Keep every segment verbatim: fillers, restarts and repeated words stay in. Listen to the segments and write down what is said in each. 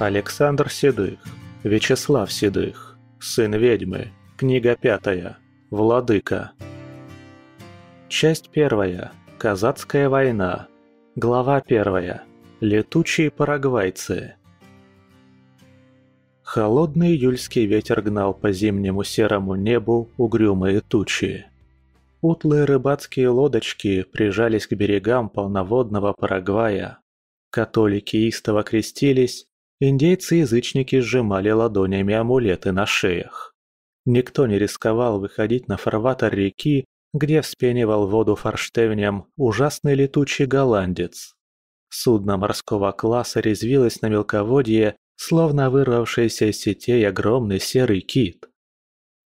Александр Седых, Вячеслав Седых, «Сын ведьмы», книга пятая, «Владыка». Часть первая, «Казацкая война», глава первая, «Летучие парагвайцы». Холодный июльский ветер гнал по зимнему серому небу угрюмые тучи. Утлые рыбацкие лодочки прижались к берегам полноводного Парагвая. Католики истово крестились, индейцы-язычники сжимали ладонями амулеты на шеях. Никто не рисковал выходить на фарватер реки, где вспенивал воду форштевнем ужасный летучий голландец. Судно морского класса резвилось на мелководье, словно вырвавшийся из сетей огромный серый кит.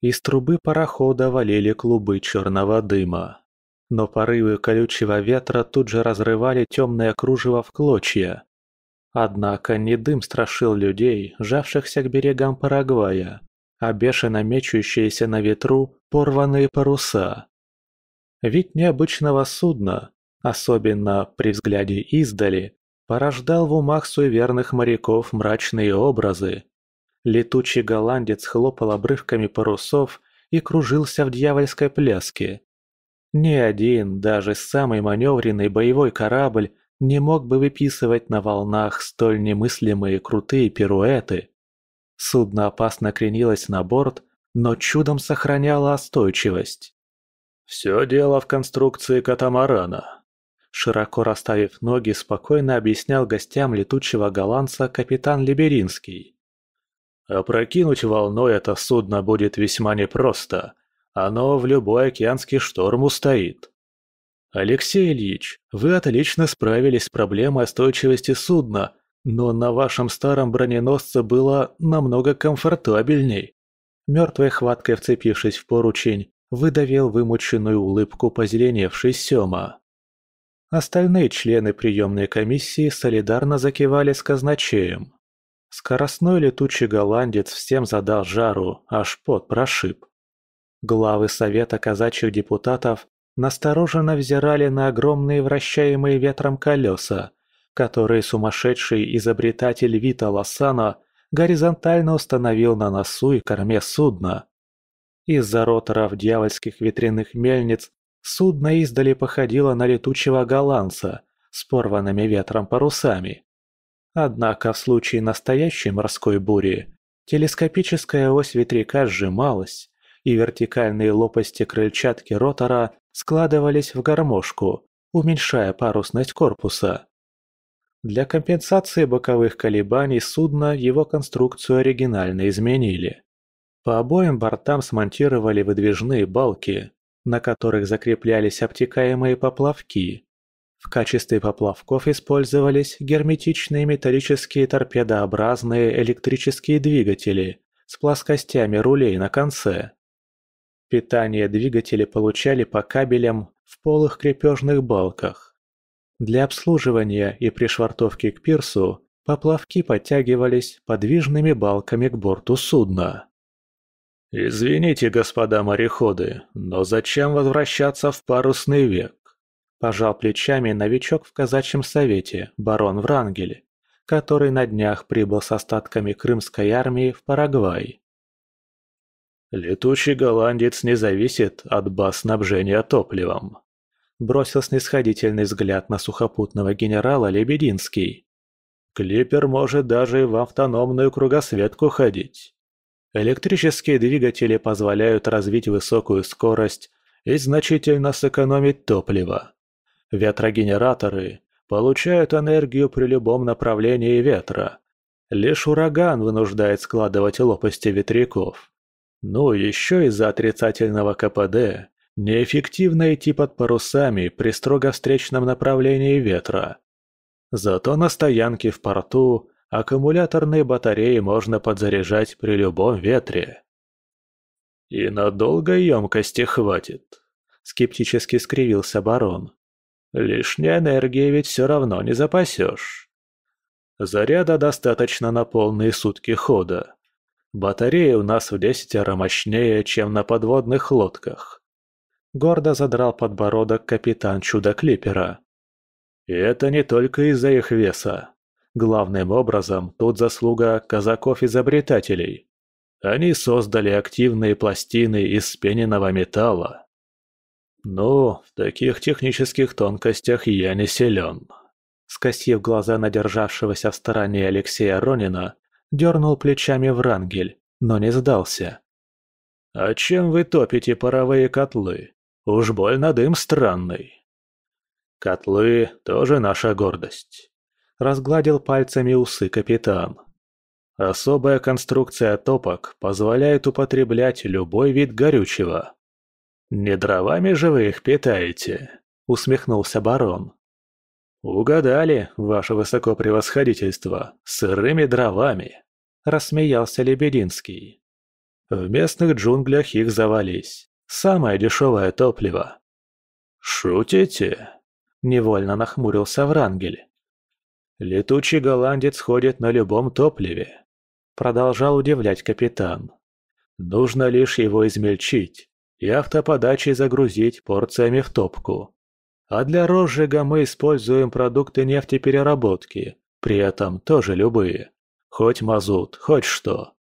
Из трубы парохода валили клубы черного дыма. Но порывы колючего ветра тут же разрывали темное кружево в клочья. Однако не дым страшил людей, жавшихся к берегам Парагвая, а бешено мечущиеся на ветру порванные паруса. Вид необычного судна, особенно при взгляде издали, порождал в умах суеверных моряков мрачные образы. Летучий голландец хлопал обрывками парусов и кружился в дьявольской пляске. Ни один, даже самый маневренный боевой корабль не мог бы выписывать на волнах столь немыслимые крутые пируэты. Судно опасно кренилось на борт, но чудом сохраняло остойчивость. «Все дело в конструкции катамарана», – широко расставив ноги, спокойно объяснял гостям летучего голландца капитан Лебединский. «Опрокинуть волной это судно будет весьма непросто. Оно в любой океанский шторм устоит». «Алексей Ильич, вы отлично справились с проблемой устойчивости судна, но на вашем старом броненосце было намного комфортабельней». Мертвой хваткой вцепившись в поручень, выдавил вымученную улыбку позеленевший Сема. Остальные члены приемной комиссии солидарно закивали с казначеем. Скоростной летучий голландец всем задал жару, аж пот прошиб. Главы Совета казачьих депутатов настороженно взирали на огромные вращаемые ветром колеса, которые сумасшедший изобретатель Вита Лосана горизонтально установил на носу и корме судна. Из-за роторов дьявольских ветряных мельниц судно издали походило на летучего голландца с порванными ветром парусами. Однако в случае настоящей морской бури телескопическая ось ветряка сжималась, и вертикальные лопасти крыльчатки ротора складывались в гармошку, уменьшая парусность корпуса. Для компенсации боковых колебаний судна его конструкцию оригинально изменили. По обоим бортам смонтировали выдвижные балки, на которых закреплялись обтекаемые поплавки. В качестве поплавков использовались герметичные металлические торпедообразные электрические двигатели с плоскостями рулей на конце. Питание двигатели получали по кабелям в полых крепежных балках. Для обслуживания и пришвартовки к пирсу поплавки подтягивались подвижными балками к борту судна. «Извините, господа мореходы, но зачем возвращаться в парусный век?» — пожал плечами новичок в казачьем совете, барон Врангель, который на днях прибыл с остатками крымской армии в Парагвай. «Летучий голландец не зависит от баз снабжения топливом», — бросил снисходительный взгляд на сухопутного генерала Лебединский. «Клипер может даже и в автономную кругосветку ходить. Электрические двигатели позволяют развить высокую скорость и значительно сэкономить топливо. Ветрогенераторы получают энергию при любом направлении ветра. Лишь ураган вынуждает складывать лопасти ветряков. Ну, еще из-за отрицательного ка пэ дэ неэффективно идти под парусами при строго встречном направлении ветра. Зато на стоянке в порту аккумуляторные батареи можно подзаряжать при любом ветре». «И надолго емкости хватит», — скептически скривился барон. «Лишней энергии ведь все равно не запасешь. Заряда достаточно на полные сутки хода. Батареи у нас в десятеро мощнее, чем на подводных лодках», — гордо задрал подбородок капитан чудо-клипера. «И это не только из-за их веса. главным образом тут заслуга казаков-изобретателей. Они создали активные пластины из спененного металла. Ну, в таких технических тонкостях я не силен. Скосив глаза на державшегося в стороне Алексея Ронина, дернул плечами Врангель, но не сдался. «А чем вы топите паровые котлы? Уж больно дым странный». «Котлы тоже наша гордость», — разгладил пальцами усы капитан. «Особая конструкция топок позволяет употреблять любой вид горючего». «Не дровами же вы их питаете?» — усмехнулся барон. «Угадали, ваше высокопревосходительство, сырыми дровами», — рассмеялся Лебединский. «В местных джунглях их завались. Самое дешевое топливо». «Шутите?» — невольно нахмурился Врангель. «Летучий голландец ходит на любом топливе», — продолжал удивлять капитан. «Нужно лишь его измельчить и автоподачей загрузить порциями в топку. А для розжига мы используем продукты нефтепереработки, при этом тоже любые. Хоть мазут, хоть что.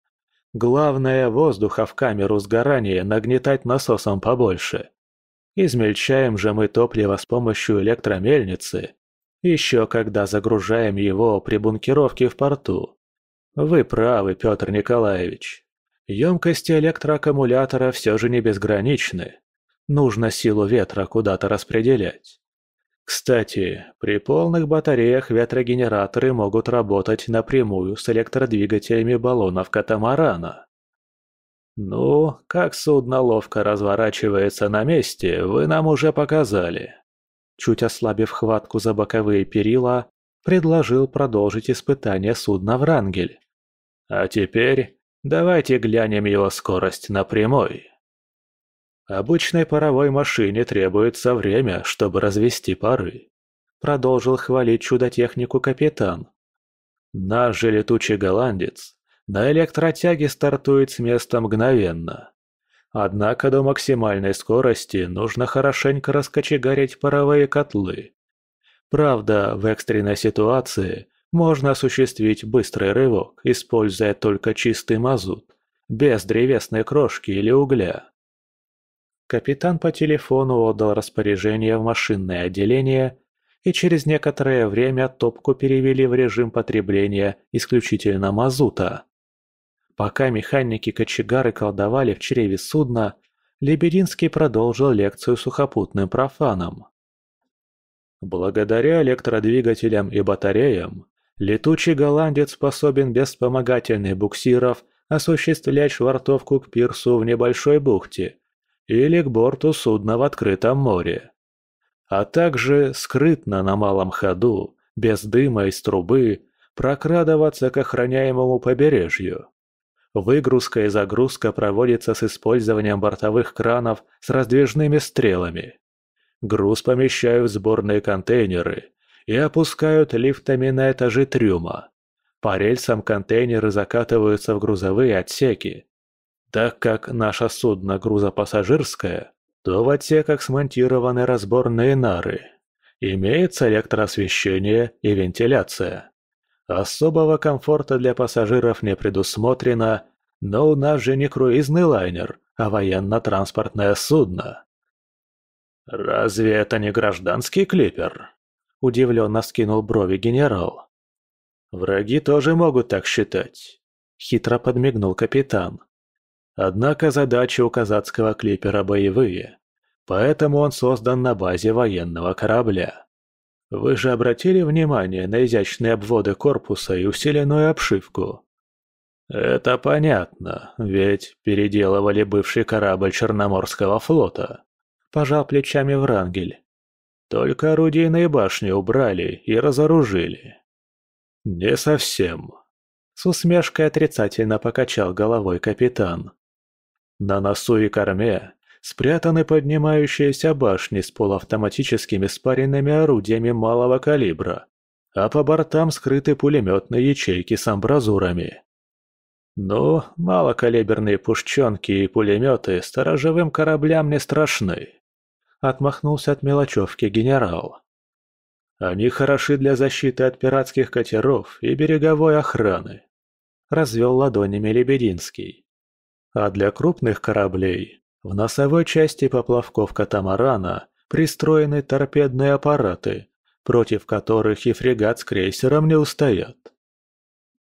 Главное, воздуха в камеру сгорания нагнетать насосом побольше. Измельчаем же мы топливо с помощью электромельницы, еще когда загружаем его при бункеровке в порту. Вы правы, Петр Николаевич. Емкости электроаккумулятора все же не безграничны. Нужно силу ветра куда-то распределять. Кстати, при полных батареях ветрогенераторы могут работать напрямую с электродвигателями баллонов катамарана. Ну, как судно ловко разворачивается на месте, вы нам уже показали». Чуть ослабив хватку за боковые перила, предложил продолжить испытание судна Врангель. «А теперь давайте глянем его скорость на прямой». «Обычной паровой машине требуется время, чтобы развести пары», — продолжил хвалить чудо-технику капитан. «Наш же летучий голландец на электротяге стартует с места мгновенно. Однако до максимальной скорости нужно хорошенько раскочегарить паровые котлы. Правда, в экстренной ситуации можно осуществить быстрый рывок, используя только чистый мазут, без древесной крошки или угля». Капитан по телефону отдал распоряжение в машинное отделение, и через некоторое время топку перевели в режим потребления исключительно мазута. Пока механики-кочегары колдовали в чреве судна, Лебединский продолжил лекцию сухопутным профанам. «Благодаря электродвигателям и батареям, летучий голландец способен без вспомогательных буксиров осуществлять швартовку к пирсу в небольшой бухте или к борту судна в открытом море, а также скрытно на малом ходу, без дыма из трубы, прокрадываться к охраняемому побережью. Выгрузка и загрузка проводится с использованием бортовых кранов с раздвижными стрелами. Груз помещают в сборные контейнеры и опускают лифтами на этажи трюма. По рельсам контейнеры закатываются в грузовые отсеки. Так как наше судно грузопассажирское, то в отсеках смонтированы разборные нары. Имеется электроосвещение и вентиляция. Особого комфорта для пассажиров не предусмотрено, но у нас же не круизный лайнер, а военно-транспортное судно». «Разве это не гражданский клипер?» – удивленно вскинул брови генерал. «Враги тоже могут так считать», – хитро подмигнул капитан. «Однако задачи у казацкого клипера боевые, поэтому он создан на базе военного корабля. Вы же обратили внимание на изящные обводы корпуса и усиленную обшивку?» «Это понятно, ведь переделывали бывший корабль Черноморского флота», – пожал плечами Врангель. «Только орудийные башни убрали и разоружили». «Не совсем», – с усмешкой отрицательно покачал головой капитан. «На носу и корме спрятаны поднимающиеся башни с полуавтоматическими спаренными орудиями малого калибра, а по бортам скрыты пулеметные ячейки с амбразурами. Ну, малокалиберные пушченки и пулеметы сторожевым кораблям не страшны», — отмахнулся от мелочевки генерал. Они хороши для защиты от пиратских катеров и береговой охраны», – развел ладонями Лебединский. «А для крупных кораблей в носовой части поплавков катамарана пристроены торпедные аппараты, против которых и фрегат с крейсером не устоят».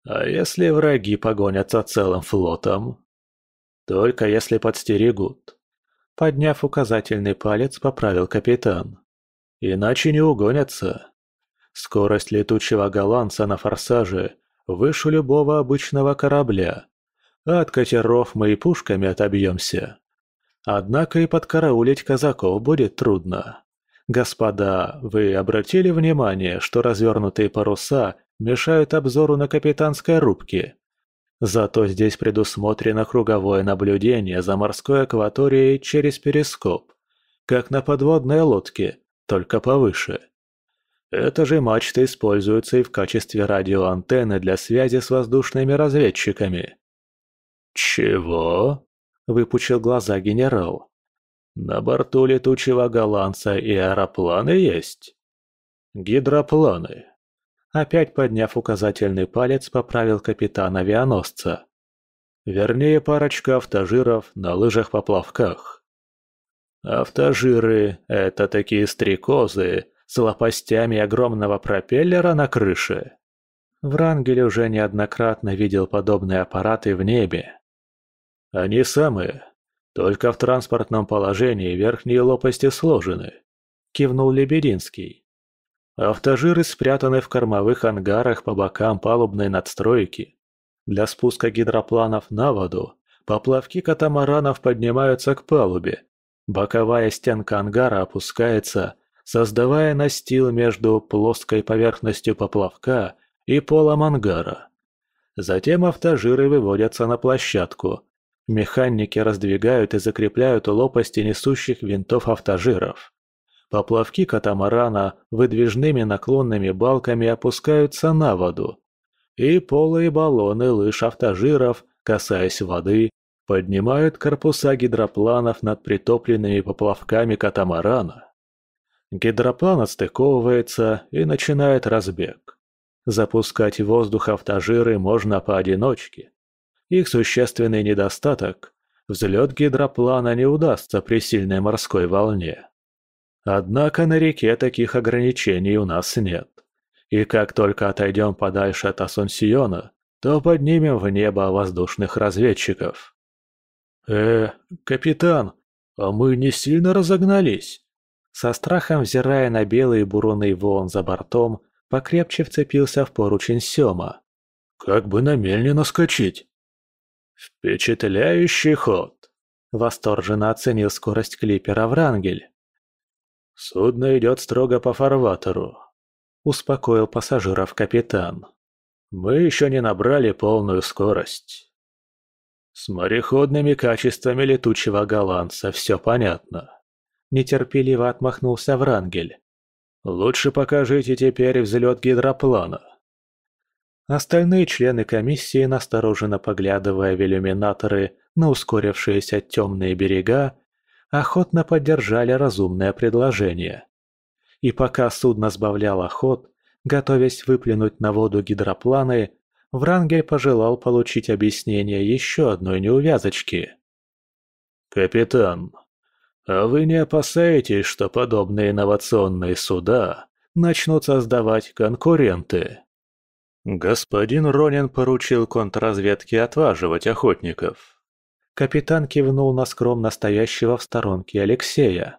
«А если враги погонятся целым флотом?» «Только если подстерегут», — подняв указательный палец, поправил капитан. «Иначе не угонятся. Скорость летучего голландца на форсаже выше любого обычного корабля. От катеров мы и пушками отобьемся. Однако и подкараулить казаков будет трудно. Господа, вы обратили внимание, что развернутые паруса мешают обзору на капитанской рубке? Зато здесь предусмотрено круговое наблюдение за морской акваторией через перископ, как на подводной лодке, только повыше. Эта же мачта используется и в качестве радиоантенны для связи с воздушными разведчиками». «Чего?» – выпучил глаза генерал. «На борту летучего голландца и аэропланы есть?» «Гидропланы». Опять подняв указательный палец, поправил капитан авианосца. «Вернее, парочка автожиров на лыжах-поплавках». «Автожиры – это такие стрекозы с лопастями огромного пропеллера на крыше». Врангель уже неоднократно видел подобные аппараты в небе. «Они самые, только в транспортном положении верхние лопасти сложены», – кивнул Лебединский. «Автожиры спрятаны в кормовых ангарах по бокам палубной надстройки. Для спуска гидропланов на воду поплавки катамаранов поднимаются к палубе, боковая стенка ангара опускается, создавая настил между плоской поверхностью поплавка и полом ангара. Затем автожиры выводятся на площадку. Механики раздвигают и закрепляют лопасти несущих винтов автожиров. Поплавки катамарана выдвижными наклонными балками опускаются на воду. И полые баллоны лыж автожиров, касаясь воды, поднимают корпуса гидропланов над притопленными поплавками катамарана. Гидроплан отстыковывается и начинает разбег. Запускать в воздух автожиры можно поодиночке. Их существенный недостаток – взлет гидроплана не удастся при сильной морской волне. Однако на реке таких ограничений у нас нет. И как только отойдем подальше от Асунсьона, то поднимем в небо воздушных разведчиков». «Э, капитан, а мы не сильно разогнались?» Со страхом, взирая на белые буруны волн за бортом, покрепче вцепился в поручень Сема. «Как бы на мель не наскочить!» «Впечатляющий ход!» – восторженно оценил скорость клипера Врангель. «Судно идет строго по фарватеру», – успокоил пассажиров капитан. «Мы еще не набрали полную скорость». «С мореходными качествами летучего голландца все понятно», – нетерпеливо отмахнулся Врангель. «Лучше покажите теперь взлет гидроплана». Остальные члены комиссии, настороженно поглядывая в иллюминаторы на ускорившиеся темные берега, охотно поддержали разумное предложение. И пока судно сбавляло ход, готовясь выплюнуть на воду гидропланы, Врангель пожелал получить объяснение еще одной неувязочки. «Капитан, а вы не опасаетесь, что подобные инновационные суда начнут создавать конкуренты?» «Господин Ронин поручил контрразведке отваживать охотников». Капитан кивнул на скромно стоящего в сторонке Алексея.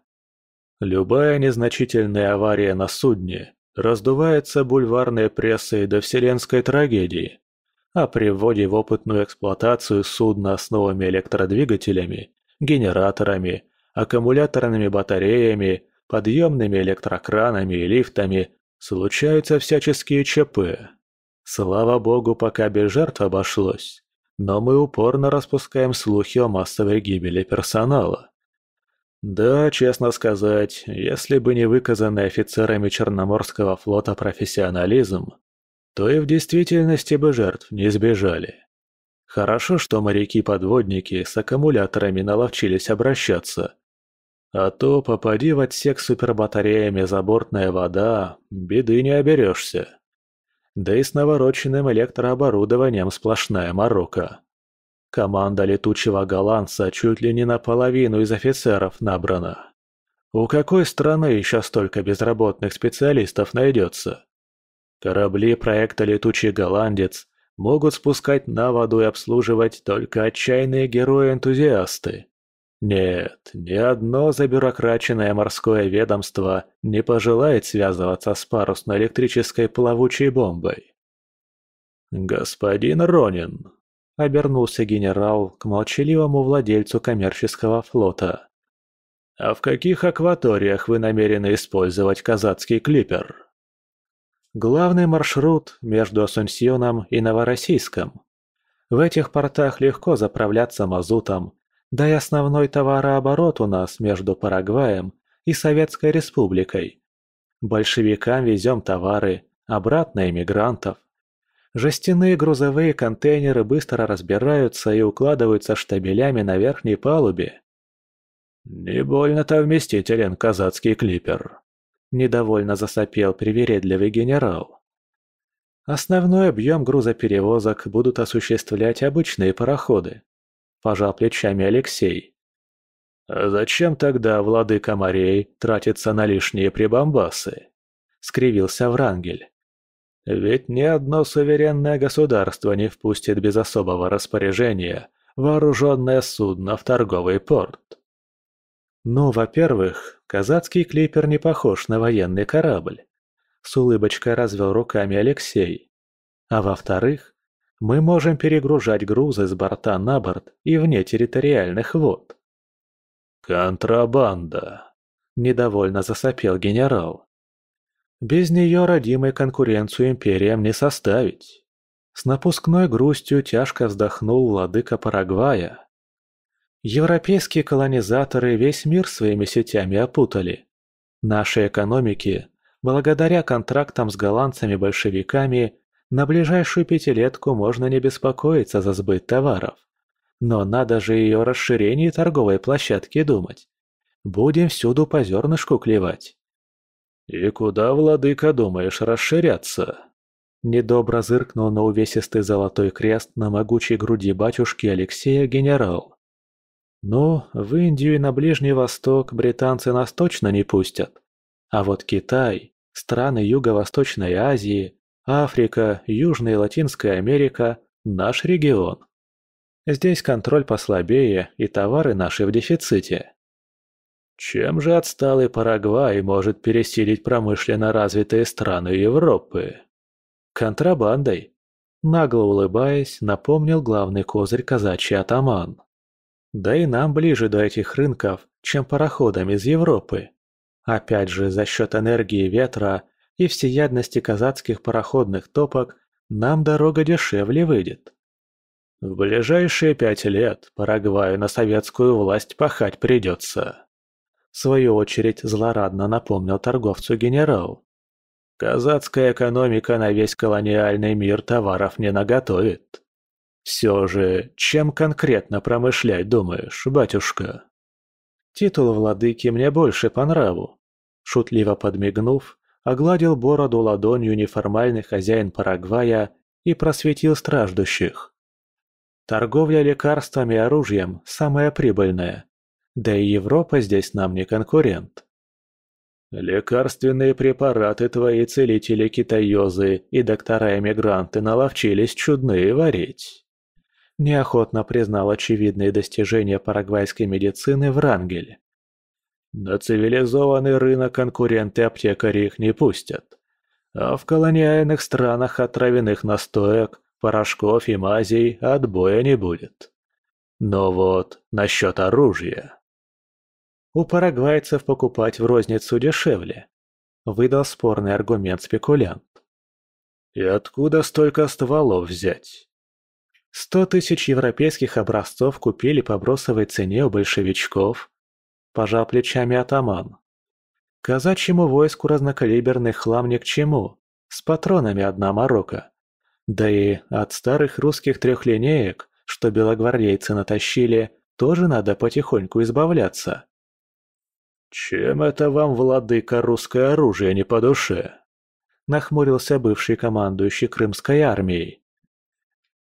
«Любая незначительная авария на судне раздувается бульварной прессой до вселенской трагедии, а при вводе в опытную эксплуатацию судна с новыми электродвигателями, генераторами, аккумуляторными батареями, подъемными электрокранами и лифтами случаются всяческие ЧП. Слава богу, пока без жертв обошлось, но мы упорно распускаем слухи о массовой гибели персонала. Да, честно сказать, если бы не выказанный офицерами Черноморского флота профессионализм, то и в действительности бы жертв не избежали. Хорошо, что моряки-подводники с аккумуляторами наловчились обращаться. А то попади в отсек с супербатареями забортная вода, беды не оберешься. Да и с навороченным электрооборудованием сплошная морока. Команда летучего голландца чуть ли не наполовину из офицеров набрана. У какой страны еще столько безработных специалистов найдется? Корабли проекта «Летучий голландец» могут спускать на воду и обслуживать только отчаянные герои-энтузиасты. Нет, ни одно забюрокраченное морское ведомство не пожелает связываться с парусно-электрической плавучей бомбой. «Господин Ронин», — обернулся генерал к молчаливому владельцу коммерческого флота, — «а в каких акваториях вы намерены использовать казацкий клипер?» «Главный маршрут между Асунсьоном и Новороссийском. В этих портах легко заправляться мазутом, да и основной товарооборот у нас между Парагваем и Советской Республикой. Большевикам везем товары, обратно иммигрантов. Жестяные грузовые контейнеры быстро разбираются и укладываются штабелями на верхней палубе». «Не больно-то вместителен казацкий клипер», – недовольно засопел привередливый генерал. «Основной объем грузоперевозок будут осуществлять обычные пароходы», — пожал плечами Алексей. «А зачем тогда владыка морей тратится на лишние прибамбасы?» — скривился Врангель. «Ведь ни одно суверенное государство не впустит без особого распоряжения вооруженное судно в торговый порт». «Ну, во-первых, казацкий клипер не похож на военный корабль», — с улыбочкой развел руками Алексей. «А во-вторых, мы можем перегружать грузы с борта на борт и вне территориальных вод». «Контрабанда», – недовольно засопел генерал. «Без нее родимой конкуренцию империям не составить». С напускной грустью тяжко вздохнул владыка Парагвая. «Европейские колонизаторы весь мир своими сетями опутали. Наши экономики, благодаря контрактам с голландцами-большевиками, на ближайшую пятилетку можно не беспокоиться за сбыт товаров. Но надо же ее расширении торговой площадки думать. Будем всюду по зернышку клевать». «И куда, владыка, думаешь расширяться?» — недобро зыркнул на увесистый золотой крест на могучей груди батюшки Алексея генерал. «Ну, в Индию и на Ближний Восток британцы нас точно не пустят. А вот Китай, страны Юго-Восточной Азии, Африка, Южная и Латинская Америка – наш регион. Здесь контроль послабее, и товары наши в дефиците». «Чем же отсталый Парагвай может пересилить промышленно развитые страны Европы?» «Контрабандой», – нагло улыбаясь, напомнил главный козырь казачий атаман. «Да и нам ближе до этих рынков, чем пароходам из Европы. Опять же, за счет энергии ветра и всеядности казацких пароходных топок нам дорога дешевле выйдет». «В ближайшие пять лет Парагваю на советскую власть пахать придется», — в свою очередь злорадно напомнил торговцу генерал. «Казацкая экономика на весь колониальный мир товаров не наготовит. Все же, чем конкретно промышлять думаешь, батюшка?» «Титул владыки мне больше по нраву», — шутливо подмигнув, огладил бороду ладонью неформальный хозяин Парагвая и просветил страждущих. «Торговля лекарствами и оружием самая прибыльная, да и Европа здесь нам не конкурент». «Лекарственные препараты твои целители китаёзы и доктора-эмигранты наловчились чудные варить», — неохотно признал очевидные достижения парагвайской медицины Врангель. «На цивилизованный рынок конкуренты-аптекари их не пустят. А в колониальных странах от травяных настоек, порошков и мазей отбоя не будет. Но вот насчет оружия». «У парагвайцев покупать в розницу дешевле», — выдал спорный аргумент спекулянт. «И откуда столько стволов взять?» «Сто тысяч европейских образцов купили по бросовой цене у большевичков», — пожал плечами атаман. «Казачьему войску разнокалиберный хлам ни к чему, с патронами одна морока. Да и от старых русских трехлинеек, что белогвардейцы натащили, тоже надо потихоньку избавляться». «Чем это вам, владыка, русское оружие не по душе?» – нахмурился бывший командующий Крымской армией.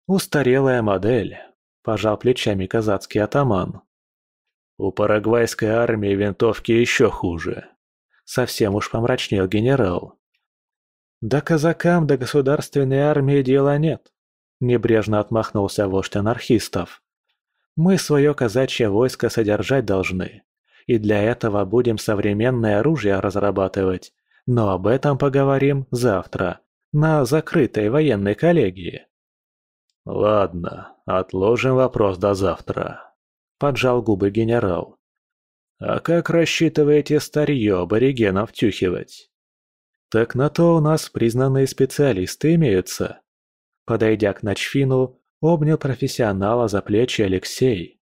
«Устарелая модель», – пожал плечами казацкий атаман. «У парагвайской армии винтовки еще хуже», – совсем уж помрачнел генерал. «Да казакам до государственной армии дела нет», – небрежно отмахнулся вождь анархистов. «Мы свое казачье войско содержать должны, и для этого будем современное оружие разрабатывать, но об этом поговорим завтра, на закрытой военной коллегии». «Ладно, отложим вопрос до завтра», – поджал губы генерал. «А как рассчитываете старье аборигенов втюхивать?» «Так на то у нас признанные специалисты имеются». Подойдя к Начфину, обнял профессионала за плечи Алексей.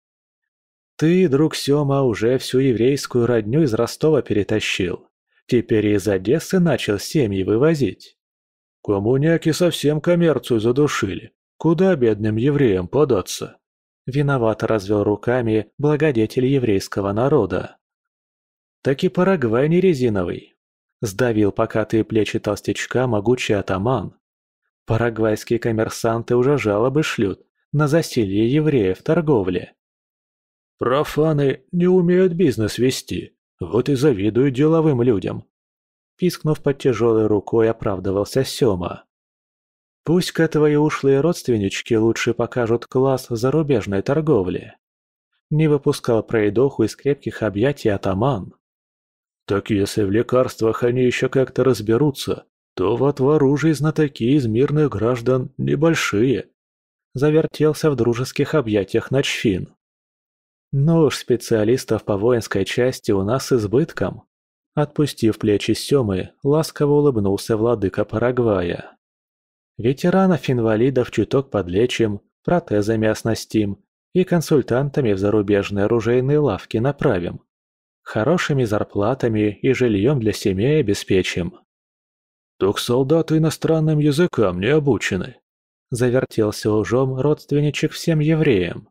«Ты, друг Сема, уже всю еврейскую родню из Ростова перетащил. Теперь из Одессы начал семьи вывозить». «Коммуняки совсем коммерцию задушили. Куда бедным евреям податься?» Виновато развел руками благодетель еврейского народа. «Так и Парагвай не резиновый». Сдавил покатые плечи толстячка могучий атаман. Парагвайские коммерсанты уже жалобы шлют на засилье евреев в торговле. «Профаны не умеют бизнес вести, вот и завидуют деловым людям», — пискнув под тяжелой рукой, оправдывался Сема. «Пусть-ка твои ушлые родственнички лучше покажут класс зарубежной торговли». Не выпускал пройдоху из крепких объятий атаман. «Так если в лекарствах они еще как-то разберутся, то вот в оружии знатоки из мирных граждан небольшие», – завертелся в дружеских объятиях Начфин. «Ну уж специалистов по воинской части у нас с избытком», – отпустив плечи Семы, ласково улыбнулся владыка Парагвая. «Ветеранов-инвалидов чуток подлечим, протезами оснастим и консультантами в зарубежные оружейные лавки направим. Хорошими зарплатами и жильем для семей обеспечим». «Так солдаты иностранным языкам не обучены», – завертелся ужом родственничек всем евреям.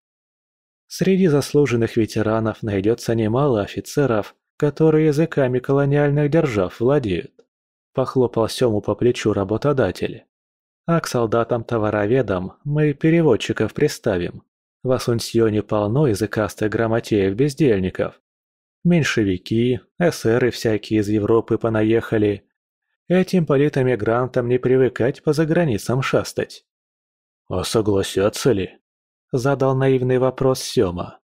«Среди заслуженных ветеранов найдется немало офицеров, которые языками колониальных держав владеют», – похлопал Сему по плечу работодатель. «А к солдатам-товароведам мы переводчиков приставим. В Асунсьоне полно языкастых грамотеев-бездельников. Меньшевики, эсеры всякие из Европы понаехали. Этим политэмигрантам не привыкать по заграницам шастать». «А согласятся ли?» – задал наивный вопрос Сёма.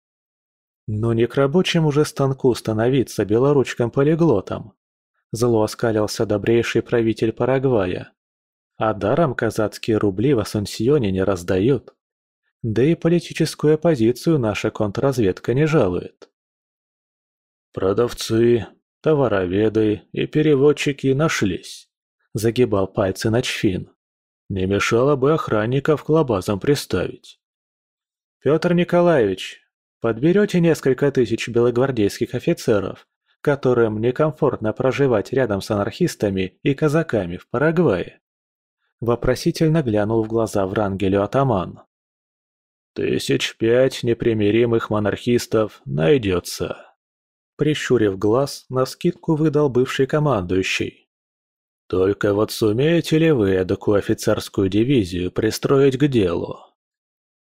«Ну не к рабочему же станку становиться белоручкам-полиглотам», – зло оскалился добрейший правитель Парагвая. «А даром казацкие рубли в Асунсьоне не раздают. Да и политическую оппозицию наша контрразведка не жалует». «Продавцы, товароведы и переводчики нашлись», – загибал пальцы Начфин. «Не мешало бы охранников к лабазам приставить». «Петр Николаевич, подберете несколько тысяч белогвардейских офицеров, которым некомфортно проживать рядом с анархистами и казаками в Парагвае?» Вопросительно глянул в глаза Врангелю атаман. «Тысяч пять непримиримых монархистов найдется», — прищурив глаз, навскидку выдал бывший командующий. «Только вот сумеете ли вы эдакую офицерскую дивизию пристроить к делу?»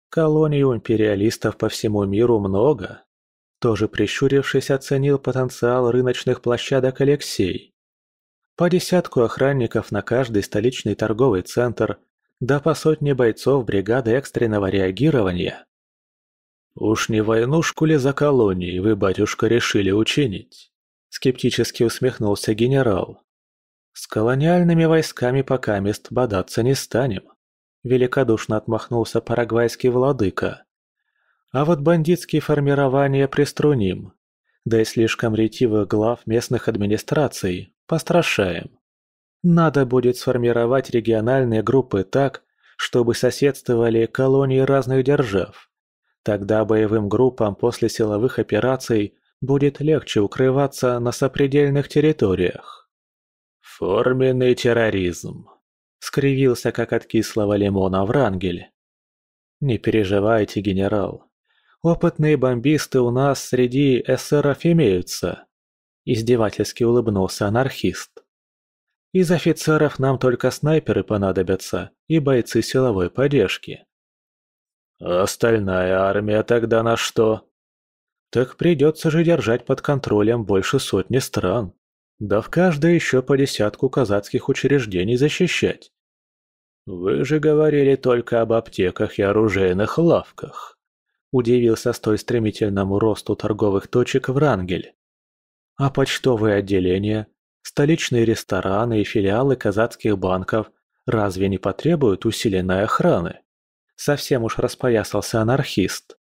«Колоний у империалистов по всему миру много», — тоже прищурившись, оценил потенциал рыночных площадок Алексей. «По десятку охранников на каждый столичный торговый центр, да по сотне бойцов бригады экстренного реагирования». «Уж не войнушку ли за колонией вы, батюшка, решили учинить?» – скептически усмехнулся генерал. «С колониальными войсками покамест бодаться не станем», – великодушно отмахнулся парагвайский владыка. «А вот бандитские формирования приструним, да и слишком ретивых глав местных администраций пострашаем. Надо будет сформировать региональные группы так, чтобы соседствовали колонии разных держав. Тогда боевым группам после силовых операций будет легче укрываться на сопредельных территориях». «Форменный терроризм», – скривился, как от кислого лимона, Врангель. «Не переживайте, генерал. Опытные бомбисты у нас среди эсеров имеются. издевательски улыбнулся анархист. «Из офицеров нам только снайперы понадобятся и бойцы силовой поддержки». «Остальная армия тогда на что?» «Так придется же держать под контролем больше сотни стран. Да в каждой еще по десятку казацких учреждений защищать». «Вы же говорили только об аптеках и оружейных лавках», – удивился столь стремительному росту торговых точек Врангель. «А почтовые отделения, столичные рестораны и филиалы казацких банков разве не потребуют усиленной охраны?» Совсем уж распоясался анархист.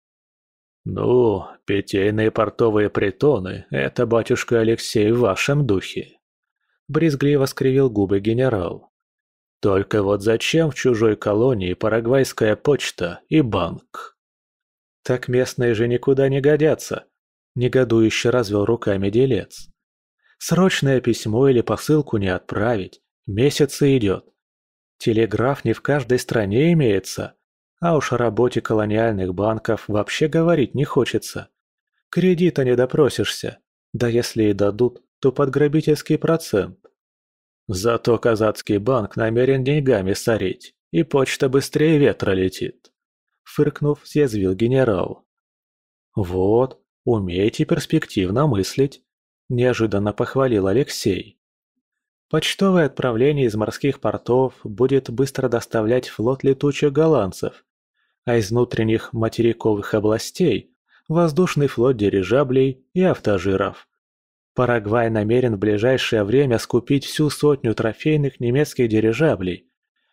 «Ну, питейные портовые притоны – это, батюшка Алексей, в вашем духе», – брезгливо скривил губы генерал. «Только вот зачем в чужой колонии парагвайская почта и банк?» «Так местные же никуда не годятся», – негодующе развел руками делец. «Срочное письмо или посылку не отправить, месяцы идет. Телеграф не в каждой стране имеется, а уж о работе колониальных банков вообще говорить не хочется. Кредита не допросишься, да если и дадут, то под грабительский процент». «Зато казацкий банк намерен деньгами сорить, и почта быстрее ветра летит», – фыркнув, съязвил генерал. «Вот, умеете перспективно мыслить», – неожиданно похвалил Алексей. «Почтовое отправление из морских портов будет быстро доставлять флот летучих голландцев, а из внутренних материковых областей – воздушный флот дирижаблей и автожиров. Парагвай намерен в ближайшее время скупить всю сотню трофейных немецких дирижаблей.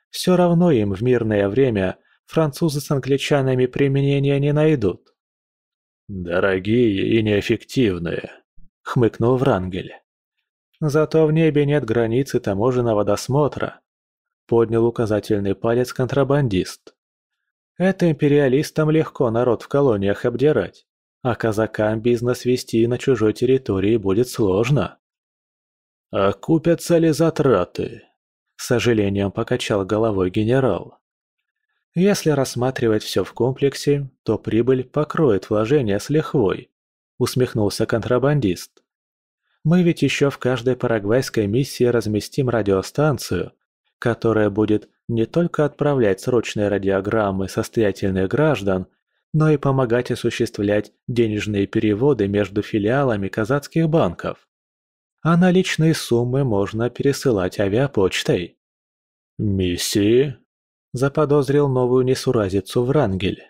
Все равно им в мирное время французы с англичанами применения не найдут». «Дорогие и неэффективные», — хмыкнул Врангель. «Зато в небе нет границы таможенного досмотра», — поднял указательный палец контрабандист. «Это империалистам легко народ в колониях обдирать. А казакам бизнес вести на чужой территории будет сложно». «А купятся ли затраты?» – с сожалением покачал головой генерал. «Если рассматривать все в комплексе, то прибыль покроет вложения с лихвой», – усмехнулся контрабандист. «Мы ведь еще в каждой парагвайской миссии разместим радиостанцию, которая будет не только отправлять срочные радиограммы состоятельных граждан, но и помогать осуществлять денежные переводы между филиалами казацких банков. А наличные суммы можно пересылать авиапочтой». «Миссии?» – заподозрил новую несуразицу Врангель.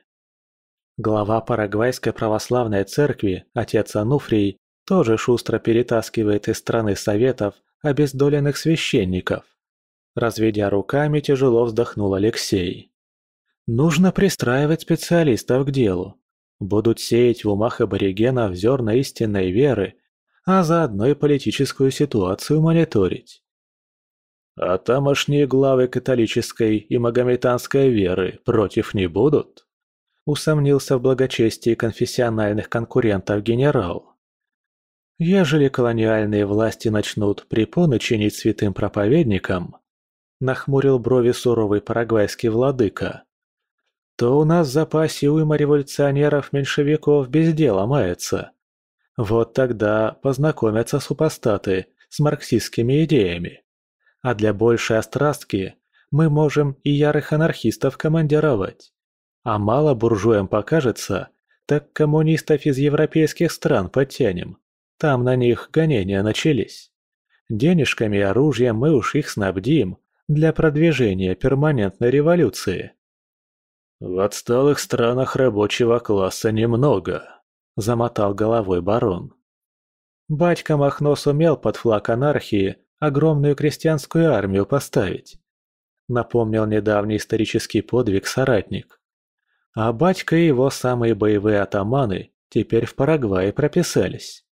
Глава Парагвайской православной церкви, отец Ануфрий, тоже шустро перетаскивает из страны советов обездоленных священников. Разведя руками, тяжело вздохнул Алексей. «Нужно пристраивать специалистов к делу. Будут сеять в умах аборигенов зерна истинной веры, а заодно и политическую ситуацию мониторить». «А тамошние главы католической и магометанской веры против не будут?» – усомнился в благочестии конфессиональных конкурентов генерал. «Ежели колониальные власти начнут препоны чинить святым проповедникам», – нахмурил брови суровый парагвайский владыка, – то у нас в запасе уйма революционеров-меньшевиков без дела мается. Вот тогда познакомятся супостаты с марксистскими идеями. А для большей острастки мы можем и ярых анархистов командировать. А мало буржуям покажется, так коммунистов из европейских стран подтянем. Там на них гонения начались. Денежками и оружием мы уж их снабдим для продвижения перманентной революции». «В отсталых странах рабочего класса немного», – замотал головой барон. «Батька Махно сумел под флаг анархии огромную крестьянскую армию поставить», – напомнил недавний исторический подвиг соратник. «А батька и его самые боевые атаманы теперь в Парагвае прописались».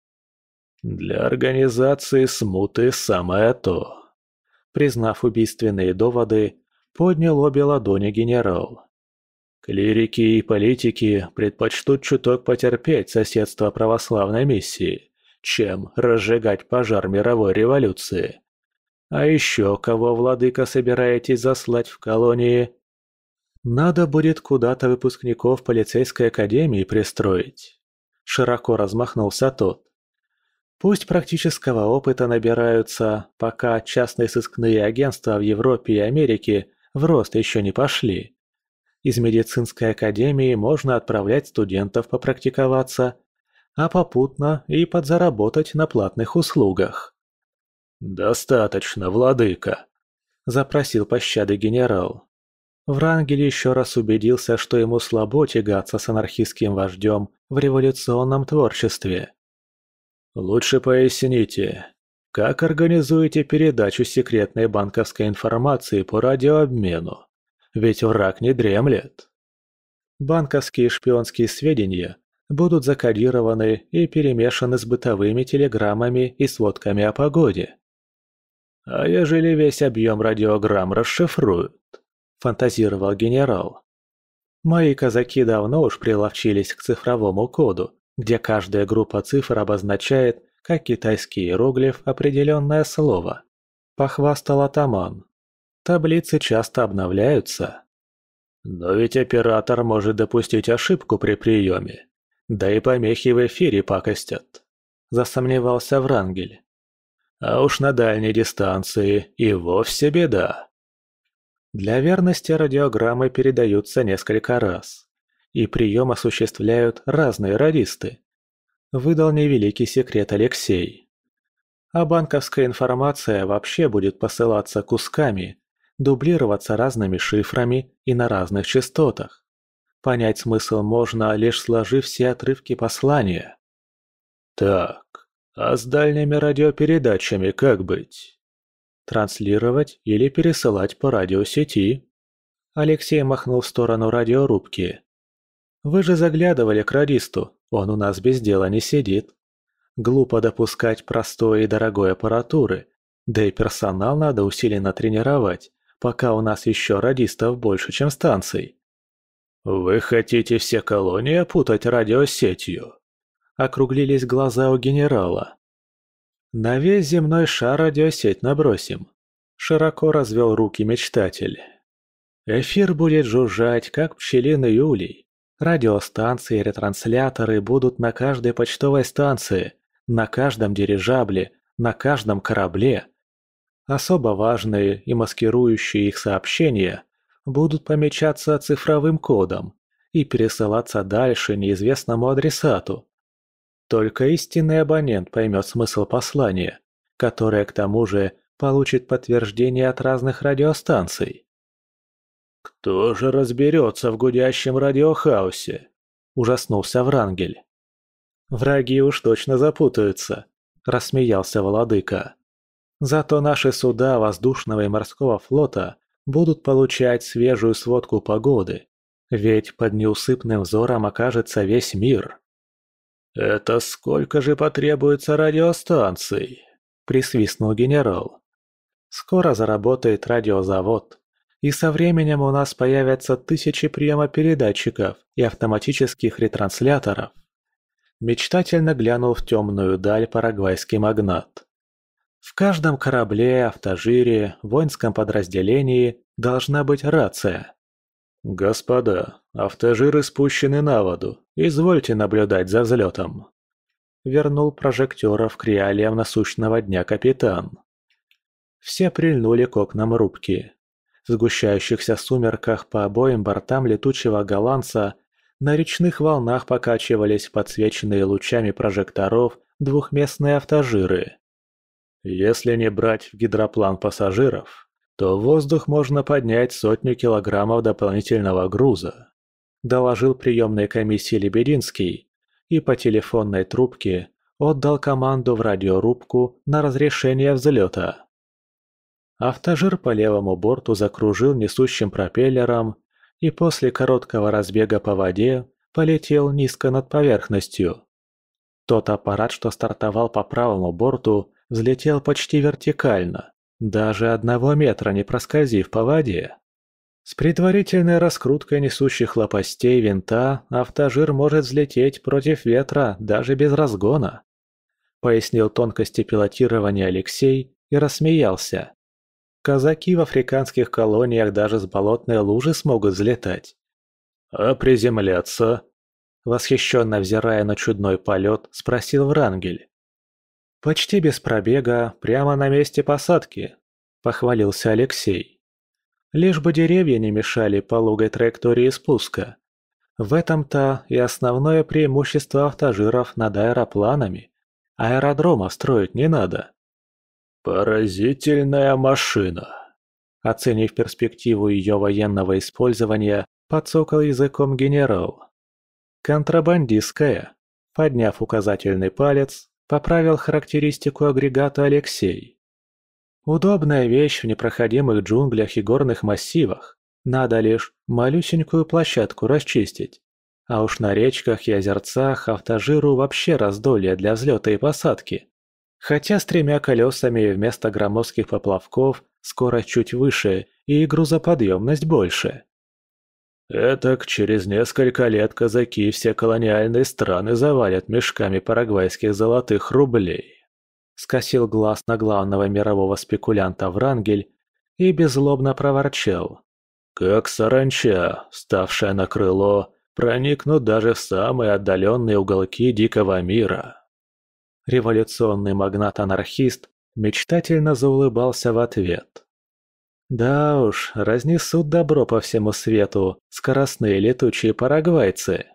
«Для организации смуты самое то», – признав убийственные доводы, поднял обе ладони генерал. «Клирики и политики предпочтут чуток потерпеть соседство православной миссии, чем разжигать пожар мировой революции. А еще кого, владыка, собираетесь заслать в колонии?» «Надо будет куда-то выпускников полицейской академии пристроить», – широко размахнулся тот. Пусть практического опыта набираются, пока частные сыскные агентства в Европе и Америке в рост еще не пошли. Из медицинской академии можно отправлять студентов попрактиковаться, а попутно и подзаработать на платных услугах. «Достаточно, владыка», – запросил пощады генерал. Врангель еще раз убедился, что ему слабо тягаться с анархистским вождем в революционном творчестве. «Лучше поясните, как организуете передачу секретной банковской информации по радиообмену? Ведь враг не дремлет». Банковские шпионские сведения будут закодированы и перемешаны с бытовыми телеграммами и сводками о погоде. «А ежели весь объем радиограмм расшифруют?» – фантазировал генерал. «Мои казаки давно уж приловчились к цифровому коду, где каждая группа цифр обозначает, как китайский иероглиф, определенное слово», – похвастал атаман. «Таблицы часто обновляются». «Но ведь оператор может допустить ошибку при приеме. Да и помехи в эфире пакостят», – засомневался Врангель. «А уж на дальней дистанции и вовсе беда». Для верности радиограммы передаются несколько раз, и прием осуществляют разные радисты, выдал невеликий секрет Алексей. А банковская информация вообще будет посылаться кусками, дублироваться разными шифрами и на разных частотах. Понять смысл можно, лишь сложив все отрывки послания. «Так, а с дальними радиопередачами как быть? Транслировать или пересылать по радиосети?» Алексей махнул в сторону радиорубки. «Вы же заглядывали к радисту, он у нас без дела не сидит. Глупо допускать простой и дорогой аппаратуры, да и персонал надо усиленно тренировать, пока у нас еще радистов больше, чем станций». «Вы хотите все колонии опутать радиосетью?» – округлились глаза у генерала. «На весь земной шар радиосеть набросим», – широко развел руки мечтатель. «Эфир будет жужжать, как пчелиный улей. Радиостанции и ретрансляторы будут на каждой почтовой станции, на каждом дирижабле, на каждом корабле. Особо важные и маскирующие их сообщения будут помечаться цифровым кодом и пересылаться дальше неизвестному адресату. Только истинный абонент поймет смысл послания, которое к тому же получит подтверждение от разных радиостанций». «Кто же разберется в гудящем радиохаосе?» – ужаснулся Врангель. «Враги уж точно запутаются», – рассмеялся владыка. «Зато наши суда воздушного и морского флота будут получать свежую сводку погоды, ведь под неусыпным взором окажется весь мир». «Это сколько же потребуется радиостанций?» – присвистнул генерал. «Скоро заработает радиозавод, и со временем у нас появятся тысячи приемопередатчиков и автоматических ретрансляторов». Мечтательно глянул в темную даль парагвайский магнат. «В каждом корабле, автожире, воинском подразделении должна быть рация». «Господа, автожиры спущены на воду. Извольте наблюдать за взлетом», – вернул прожекторов к реалиям насущного дня капитан. Все прильнули к окнам рубки. В сгущающихся сумерках по обоим бортам летучего голландца на речных волнах покачивались подсвеченные лучами прожекторов двухместные автожиры. «Если не брать в гидроплан пассажиров, то в воздух можно поднять сотню килограммов дополнительного груза», доложил приемной комиссии Лебединский и по телефонной трубке отдал команду в радиорубку на разрешение взлета. Автожир по левому борту закружил несущим пропеллером и после короткого разбега по воде полетел низко над поверхностью. Тот аппарат, что стартовал по правому борту, взлетел почти вертикально, даже одного метра не проскользив по воде. С предварительной раскруткой несущих лопастей винта автожир может взлететь против ветра даже без разгона, пояснил тонкости пилотирования Алексей и рассмеялся. Казаки в африканских колониях даже с болотной лужи смогут взлетать. «А приземляться?» – восхищенно взирая на чудной полет, спросил Врангель. «Почти без пробега, прямо на месте посадки», – похвалился Алексей. «Лишь бы деревья не мешали пологой траектории спуска. В этом-то и основное преимущество автожиров над аэропланами. Аэродрома строить не надо». «Поразительная машина», – оценив перспективу ее военного использования, подсокал языком генерал. «Контрабандистская», – подняв указательный палец, поправил характеристику агрегата Алексей. «Удобная вещь в непроходимых джунглях и горных массивах. Надо лишь малюсенькую площадку расчистить. А уж на речках и озерцах автожиру вообще раздолье для взлета и посадки. Хотя с тремя колесами вместо громоздких поплавков скорость чуть выше и грузоподъемность больше». «Этак через несколько лет казаки все колониальные страны завалят мешками парагвайских золотых рублей», – скосил глаз на главного мирового спекулянта Врангель и беззлобно проворчал. «Как саранча, вставшая на крыло, проникнут даже в самые отдаленные уголки дикого мира». Революционный магнат-анархист мечтательно заулыбался в ответ. «Да уж, разнесут добро по всему свету скоростные летучие парагвайцы».